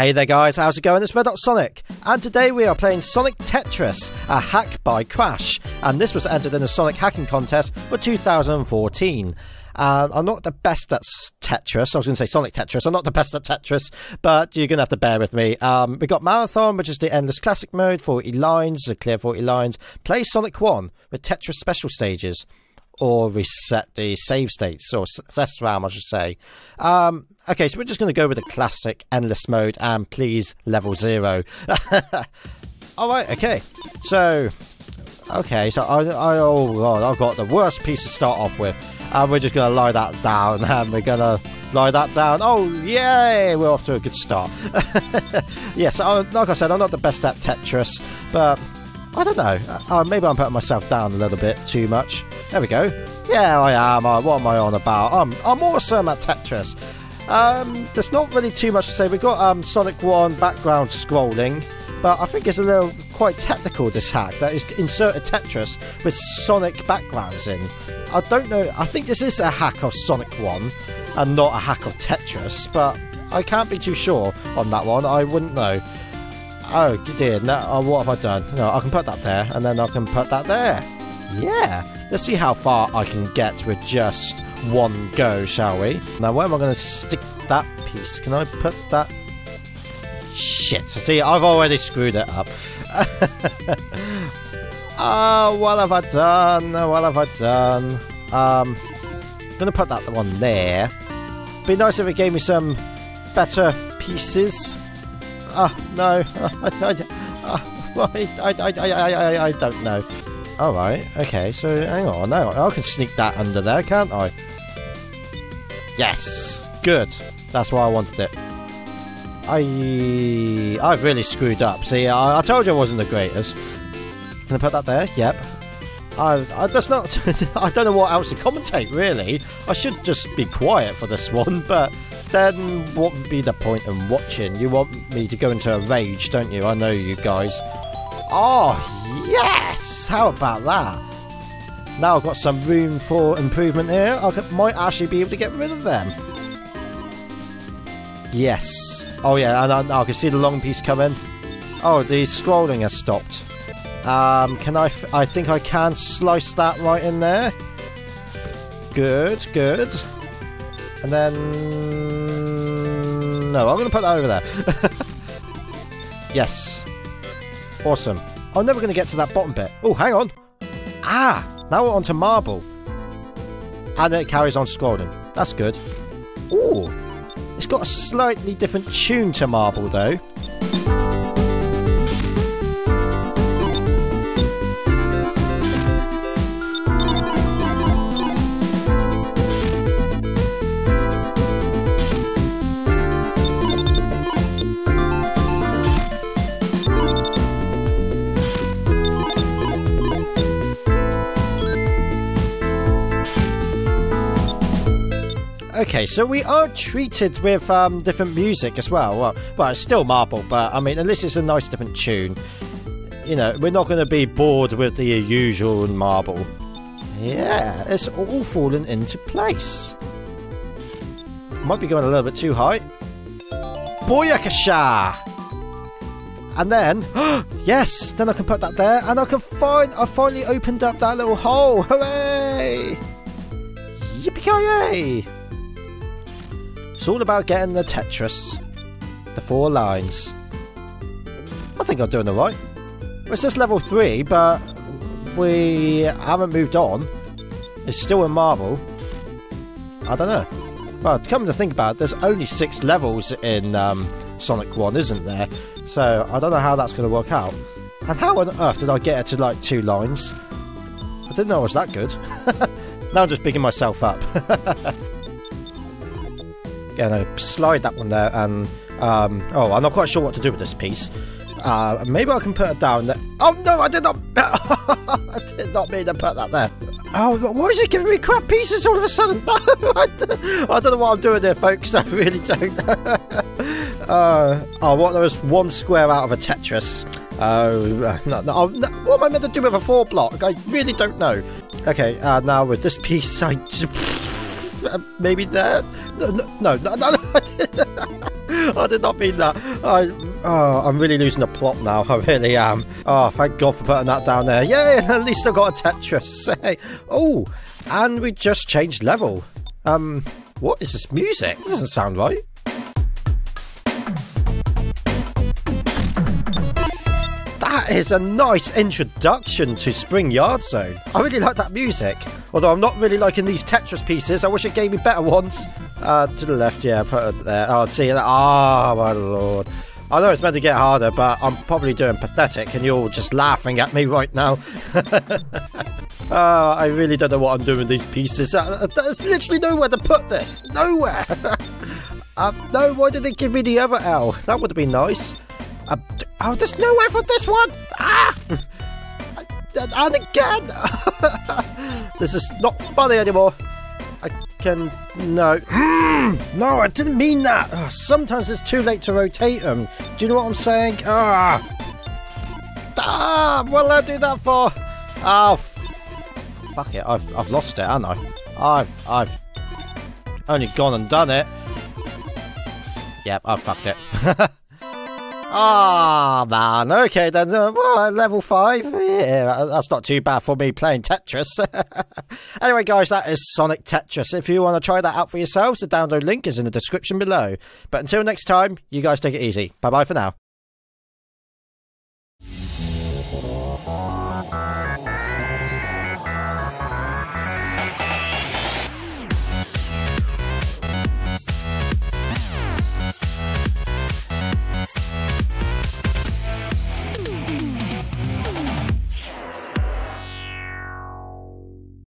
Hey there guys, how's it going? It's Red Hot Sonic, and today we are playing Sonic Tetris, a hack by Crash, and this was entered in the Sonic hacking contest for 2014. I'm not the best at Tetris. I was going to say Sonic Tetris. I'm not the best at Tetris, but you're going to have to bear with me. We got Marathon, which is the Endless Classic mode, 40 lines, so clear 40 lines. Play Sonic 1 with Tetris special stages, or reset the save states, or success RAM, I should say. Okay, so we're just going to go with the classic endless mode, and please level 0. Alright, okay. So oh god, I've got the worst piece to start off with. And we're just going to lie that down, and we're going to lie that down. Oh, yay! We're off to a good start. Yes, like I said, I'm not the best at Tetris, but I don't know. Maybe I'm putting myself down a little bit too much. There we go. Yeah, I am. What am I on about? I'm awesome at Tetris. There's not really too much to say. We've got Sonic 1 background scrolling, but I think it's a little quite technical, this hack that is inserted Tetris with Sonic backgrounds in. I don't know. I think this is a hack of Sonic 1 and not a hack of Tetris, but I can't be too sure on that one. I wouldn't know. Oh dear, no, what have I done? No, I can put that there, and then I can put that there. Yeah, let's see how far I can get with just one go, shall we? Now, where am I going to stick that piece? Can I put that? Shit, see, I've already screwed it up. Oh, what have I done? What have I done? I'm going to put that one there. Be nice if it gave me some better pieces. No, I don't know. Alright, okay, so hang on, I can sneak that under there, can't I? Yes, good, that's why I wanted it. I've really screwed up, see, I told you I wasn't the greatest. Can I put that there? Yep. That's not, I don't know what else to commentate, really. I should just be quiet for this one, but then what would be the point in watching? You want me to go into a rage, don't you? I know you guys. Oh, yes! How about that? Now I've got some room for improvement here. I might actually be able to get rid of them. Yes. Oh, yeah, and I can see the long piece coming. Oh, the scrolling has stopped. Can I think I can slice that right in there. Good, good. And then no, I'm going to put that over there. Yes. Awesome. I'm never going to get to that bottom bit. Oh, hang on. Ah, now we're onto marble. And then it carries on scrolling. That's good. Ooh. It's got a slightly different tune to marble, though. Okay, so we are treated with different music as well. Well, it's still marble, but I mean, at least it's a nice different tune. You know, we're not going to be bored with the usual marble. Yeah, it's all fallen into place. Might be going a little bit too high. Booyakasha! And then, yes, then I can put that there, and I can I finally opened up that little hole. Hooray! Yippee-ki-yay! It's all about getting the Tetris. The 4 lines. I think I'm doing alright. It's just level 3, but we haven't moved on. It's still in marble. I don't know. Well, come to think about it, there's only 6 levels in Sonic 1, isn't there? So I don't know how that's going to work out. And how on earth did I get it to like 2 lines? I didn't know I was that good. Now I'm just bigging myself up. And I slide that one there, and oh, I'm not quite sure what to do with this piece. Maybe I can put it down there. Oh no, I did not. I did not mean to put that there. Oh, why is it giving me crap pieces all of a sudden? I don't know what I'm doing there, folks. I really don't. Oh, what? There was one square out of a Tetris. No, what am I meant to do with a 4 block? I really don't know. Okay, now with this piece, maybe there. No, no, no, no, no. I did not mean that. I'm really losing the plot now. I really am. Oh, thank God for putting that down there. Yeah, at least I got a Tetris. Oh, and we just changed level. What is this music? This doesn't sound right. That is a nice introduction to Spring Yard Zone. I really like that music. Although I'm not really liking these Tetris pieces. I wish it gave me better ones. To the left, yeah, put it there. Oh, see, oh my lord. I know it's meant to get harder, but I'm probably doing pathetic and you're all just laughing at me right now. I really don't know what I'm doing with these pieces. There's literally nowhere to put this. Nowhere. No, why did they give me the other L? That would have been nice. Oh, there's nowhere for this one! Ah! And again! This is not funny anymore. I can... no. No, I didn't mean that! Sometimes it's too late to rotate them. Do you know what I'm saying? Ah! Ah! What did I do that for? Oh, fuck it. I've lost it, haven't I? I've only gone and done it. Yep, I've fucked it. Ah, oh, man. Okay, then. Well, level 5. Yeah, that's not too bad for me playing Tetris. Anyway, guys, that is Sonic Tetris. If you want to try that out for yourselves, the download link is in the description below. But until next time, you guys take it easy. Bye-bye for now.